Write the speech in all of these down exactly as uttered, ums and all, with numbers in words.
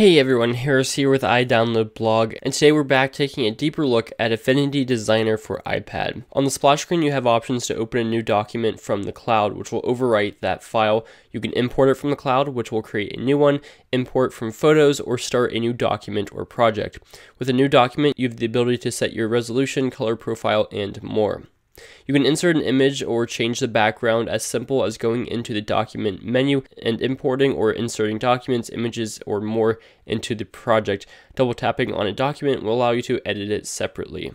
Hey everyone, Harris here with iDownloadBlog, and today we're back taking a deeper look at Affinity Designer for iPad. On the splash screen you have options to open a new document from the cloud, which will overwrite that file. You can import it from the cloud, which will create a new one, import from photos, or start a new document or project. With a new document you have the ability to set your resolution, color profile, and more. You can insert an image or change the background, as simple as going into the document menu and importing or inserting documents, images, or more into the project. Double tapping on a document will allow you to edit it separately.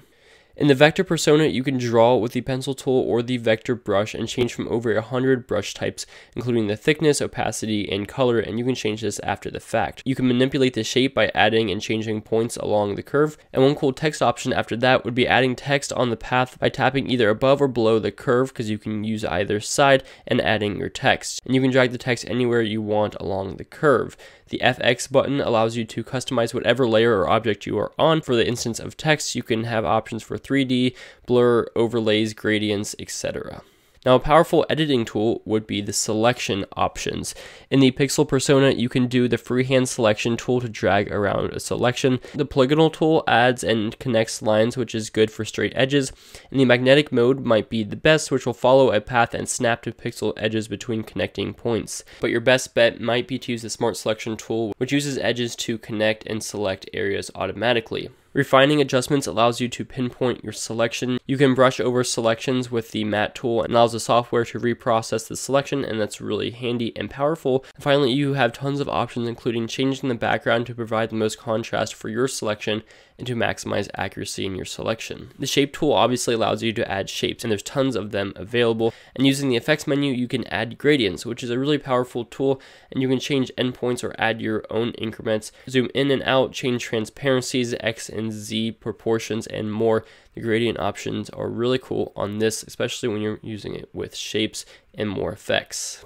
In the vector persona, you can draw with the pencil tool or the vector brush and change from over one hundred brush types, including the thickness, opacity, and color, and you can change this after the fact. You can manipulate the shape by adding and changing points along the curve, and one cool text option after that would be adding text on the path by tapping either above or below the curve, because you can use either side, and adding your text. And you can drag the text anywhere you want along the curve. The F X button allows you to customize whatever layer or object you are on. For the instance of text, you can have options for three D, blur, overlays, gradients, et cetera. Now, a powerful editing tool would be the selection options. In the pixel persona, you can do the freehand selection tool to drag around a selection. The polygonal tool adds and connects lines, which is good for straight edges. And the magnetic mode might be the best, which will follow a path and snap to pixel edges between connecting points. But your best bet might be to use the smart selection tool, which uses edges to connect and select areas automatically. Refining adjustments allows you to pinpoint your selection. You can brush over selections with the matte tool and allows the software to reprocess the selection, and that's really handy and powerful. And finally, you have tons of options, including changing the background to provide the most contrast for your selection and to maximize accuracy in your selection. The shape tool obviously allows you to add shapes, and there's tons of them available. And using the effects menu, you can add gradients, which is a really powerful tool, and you can change endpoints or add your own increments, zoom in and out, change transparencies, X and Z proportions, and more. The gradient options are really cool on this, especially when you're using it with shapes and more effects.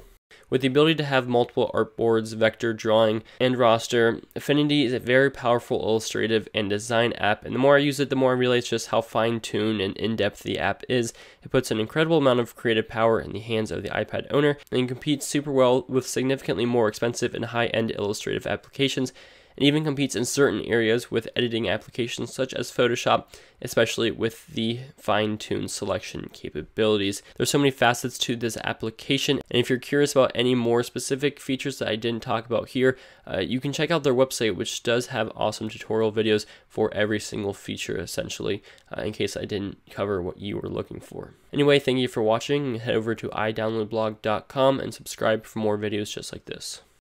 With the ability to have multiple artboards, vector drawing, and roster, Affinity is a very powerful illustrative and design app, and the more I use it, the more I realize just how fine-tuned and in-depth the app is. It puts an incredible amount of creative power in the hands of the iPad owner, and competes super well with significantly more expensive and high-end illustrative applications, and even competes in certain areas with editing applications such as Photoshop, especially with the fine-tuned selection capabilities. There's so many facets to this application, and if you're curious about any more specific features that I didn't talk about here, uh, you can check out their website, which does have awesome tutorial videos for every single feature, essentially, uh, in case I didn't cover what you were looking for. Anyway, thank you for watching. Head over to i download blog dot com and subscribe for more videos just like this.